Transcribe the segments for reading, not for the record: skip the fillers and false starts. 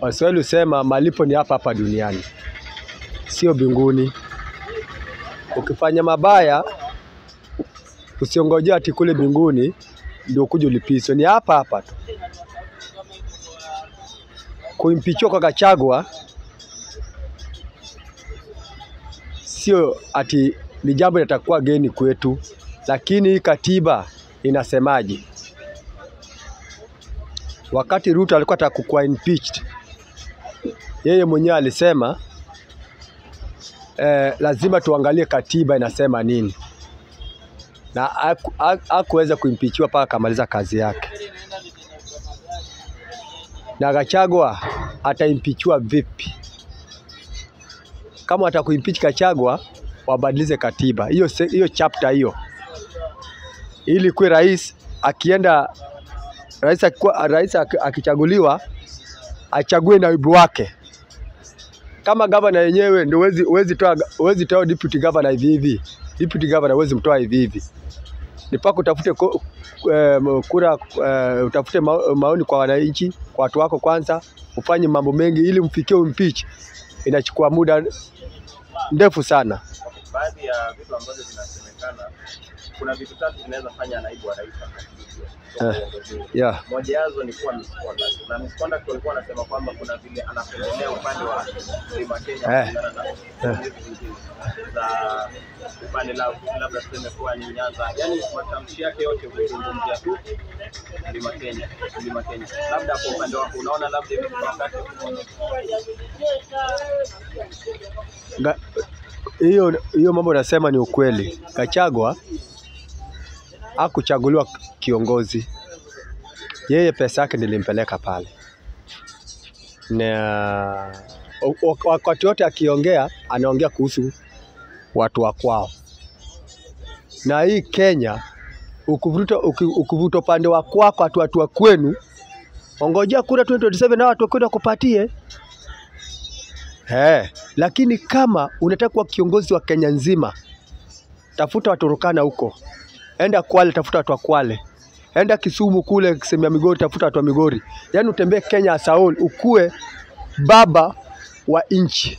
Waswahili husema malipo ni hapa hapa duniani, sio binguni. Ukifanya mabaya usiongojea ati kule binguni ndio kuja ulipiswe, ni hapa hapa tu. Kuimpichwa kwa Gachagua sio ati ni jambo litakuwa geni kwetu, lakini hii katiba inasemaje? Wakati Ruto alikuwa atakuwa impeached, yeye mwenyewe alisema lazima tuangalie katiba inasema nini, na hakuweza kuimpichiwa paka kamaliza kazi yake. Na Gachagua ataimpichiwa vipi? Kama atakuimpeach Gachagua, wabadilize katiba hiyo chapter hiyo, ili kuwe rais akienda, rais akichaguliwa achague naibu wake. Kama gavana yenyewe ndio huwezi toa deputy governor hivi, deputy governor huwezi mtoa hivi. Ni pako utafute kura, utafute maoni kwa wananchi, kwa watu wako kwanza, ufanye mambo mengi ili mfikie impeach. Inachukua muda ndefu sana. Baadhi ya vitu ambazo vinasemekana, kuna vitu tatu vinaweza fanya naibu wa rais yeah. Moja yazo ni kuwa misconduct. Na misconduct walikuwa wanasema kwamba kuna vile anapendelea upande wa Mlima Kenya kulingana na za upande lao, labda tuseme kuwa ni Nyanza. Yaani matamshi yake yote kuzungumzia tu Mlima Kenya, Mlima Kenya. Labda kwa upande wako unaona labda hiyo mambo nasema ni ukweli. Gachagua hakuchaguliwa kiongozi, yeye pesa yake nilimpeleka pale. Na wakati wote akiongea anaongea kuhusu watu wa kwao. Na hii Kenya ukuvuta pande wa kwako, watu wa kwenu, ongojea kura 2027 na watu kwenu kupatie. Lakini kama unataka kuwa kiongozi wa Kenya nzima, tafuta watu Turkana huko, enda Kwale tafuta watu wa Kwale, enda Kisumu kule sehemu ya Migori tafuta watu wa Migori. Yaani utembee Kenya Saul ukue baba wa nchi.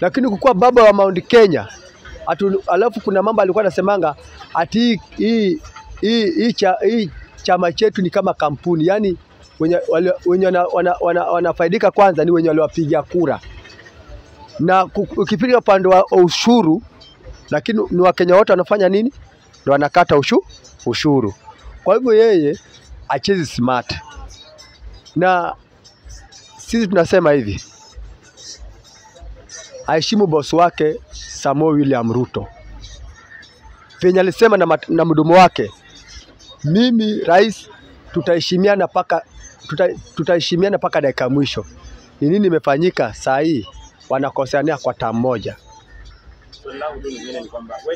Lakini kukua baba wa Mount Kenya atu, alafu kuna mambo alikuwa anasemanga ati hii chama chetu ni kama kampuni. Yaani wenye wanafaidika kwanza ni wenye waliopiga kura. Na ukipiga upande wa ushuru, lakini ni Wakenya wote wanafanya nini? Ndio wanakata ushuru. Kwa hivyo yeye acheze smart. Na sisi tunasema hivi, aheshimu boss wake Samuel William Ruto. Venye alisema na mdomo wake, mimi rais tutaheshimiana paka tutaheshimiana paka dakika mwisho. Ni nini imefanyika saa hii? Wanakoseana kwa tamu moja.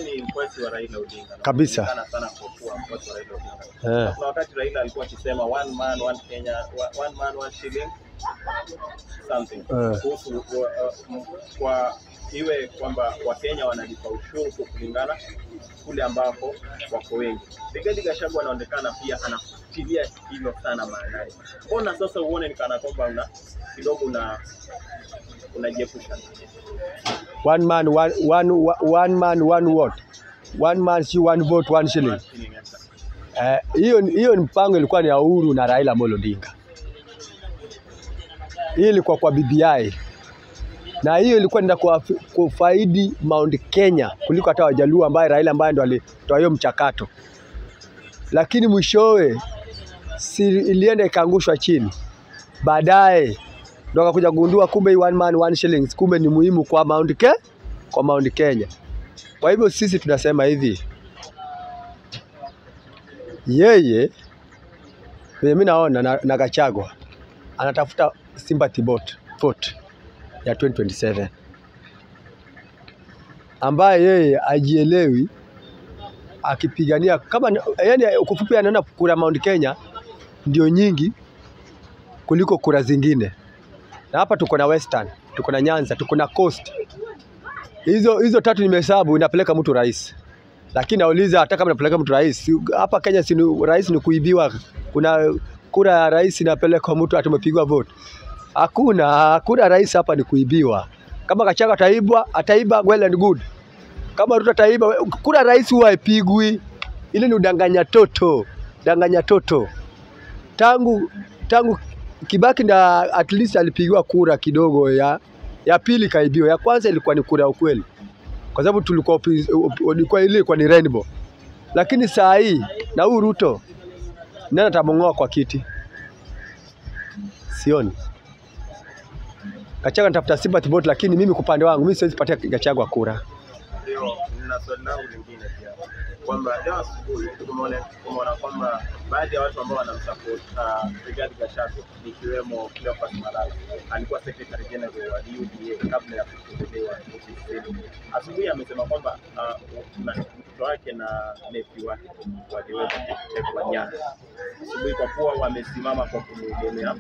Ni mfuasi wa Raila Odinga kabisa sana kwa mfuasi wa Raila Odinga. Kwa wakati Raila alikuwa akisema one man one Kenya, one man one shilling something. Kuhusu kwa iwe kwamba wa Kenya wanalipa ushuru kulingana kule ambapo wako wengi. Bigadi Gachagua anaonekana pia anafutilia hilo sana maanani. Ona sasa uone ni kana kwamba una kidogo na unajepusha. One man, one vote, one shilling. Hiyo ni mpango ilikuwa ni ya Uhuru na Raila Odinga. Hii ilikuwa kwa BBI. Na hiyo ilikuwa ndio kwa faidi Mount Kenya kuliko hata Wajaluo ambaye Raila ndo alitoa hiyo mchakato. Lakini mwishowe ilienda ikaangushwa chini. Baadaye ndio akakuja gundua kumbe one man one shillings kumbe ni muhimu kwa Mount Kenya. Kwa hivyo sisi tunasema hivi, yeye mimi naona na Gachagua anatafuta sympathy vote ya 2027, ambaye yeye ajielewi akipigania kama yani kufupi anaona kura Mount Kenya ndio nyingi kuliko kura zingine. Na hapa tuko na Western, tuko na Nyanza, tuko na Coast. Hizo tatu nimehesabu inapeleka mtu rais. Lakini nauliza hata kama inapeleka mtu rais, hapa Kenya si rais ni kuibiwa. Kuna kura ya rais inapeleka mtu atumepigwa vote. Hakuna rais hapa ni kuibiwa. Kama Gachagua ataibwa, ataiba well and good. Kama Ruto ataiba, kuna rais huwa ipigwi. Ile ni udanganya toto, danganya toto. Tangu Kibaki na at least alipigiwa kura kidogo, ya pili kaibiwa. Ya kwanza ilikuwa ni kura ukweli. Kwa sababu tulikuwa ile kwa ni rainbow. Lakini saa hii na huu Ruto nani atamongoa kwa kiti? Sioni. Gachagua nitafuta sympathy vote, lakini mimi kwa upande wangu mimi siwezi patia Gachagua kura. Ndio, na swali langu lingine pia. Kwamba leo asubuhi tumeona kwamba baadhi ya watu ambao wanamsupport regard Gachagua ikiwemo kila Fatima Ali alikuwa secretary general wa UDA kabla ya kutolewa nchi. Asubuhi amesema kwamba mtoto wake na nephew wake waliweza kutekwa nyara. Asubuhi kwa kuwa wamesimama kwa kumwelezea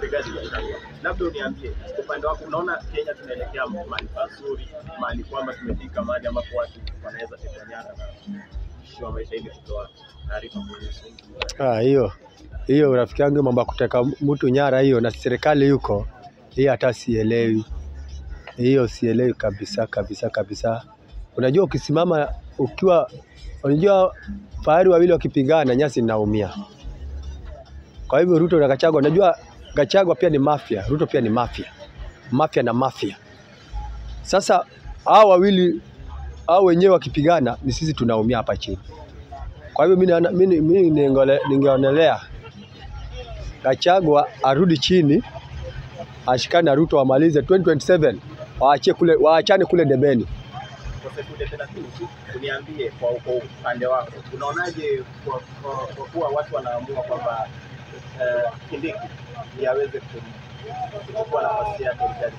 regard Gachagua. Labda uniambie upande wako, unaona Kenya tunaelekea mahali pazuri, mahali kwamba tumefika mahali ambapo watu wanaweza tekwa nyara na sio maisha ile kutoa taarifa kwa hiyo rafiki yangu, mambo kuteka mtu nyara hiyo na serikali yuko hiyo, hata sielewi hiyo, sielewi kabisa. Unajua ukisimama ukiwa, unajua fahari wawili wakipigana nyasi inaumia. Kwa hivyo Ruto na Gachagua, unajua Gachagua pia ni mafia, Ruto pia ni mafia. Sasa hao wawili hao wenyewe wakipigana ni sisi tunaumia hapa chini. Kwa hivyo mimi ningeonelea Gachagua arudi chini, ashikane na Ruto, amalize 2027, waachane kule debeni. Kwa sekunde 30 uniambie kwa upande wako, unaonaje kwa kuwa watu wanaamua kwamba Kindiki yaweze kuchukua nafasi yake ndani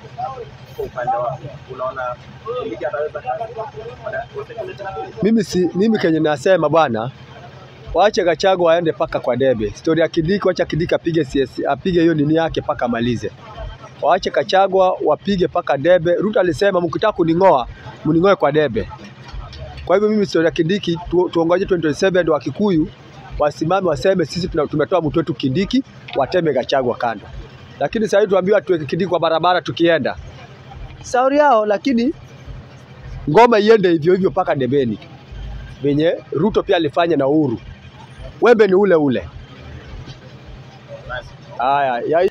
kwa upande wako? Unaona Kindiki ataweza kazi? Mimi Kenya nasema bwana, waache Gachagua aende paka kwa debe. Story ya Kindiki, waache Kindiki apige CS, apige hiyo nini yake paka malize. Waache Gachagua wapige paka debe. Ruto alisema mkitaka kuningoa, mningoe kwa debe. Kwa hivyo mimi story ya Kindiki tuongoje 2027 wa Kikuyu wasimame waseme sisi tumetoa mtu wetu Kindiki, wateme Gachagua kando. Lakini sasa tuambiwa tuweke Kindiki kwa barabara tukienda. Sauri yao, lakini ngoma iende hivyo hivyo paka debeni. Venye Ruto pia alifanya na Uhuru. Wembe ni ule ule. Haya,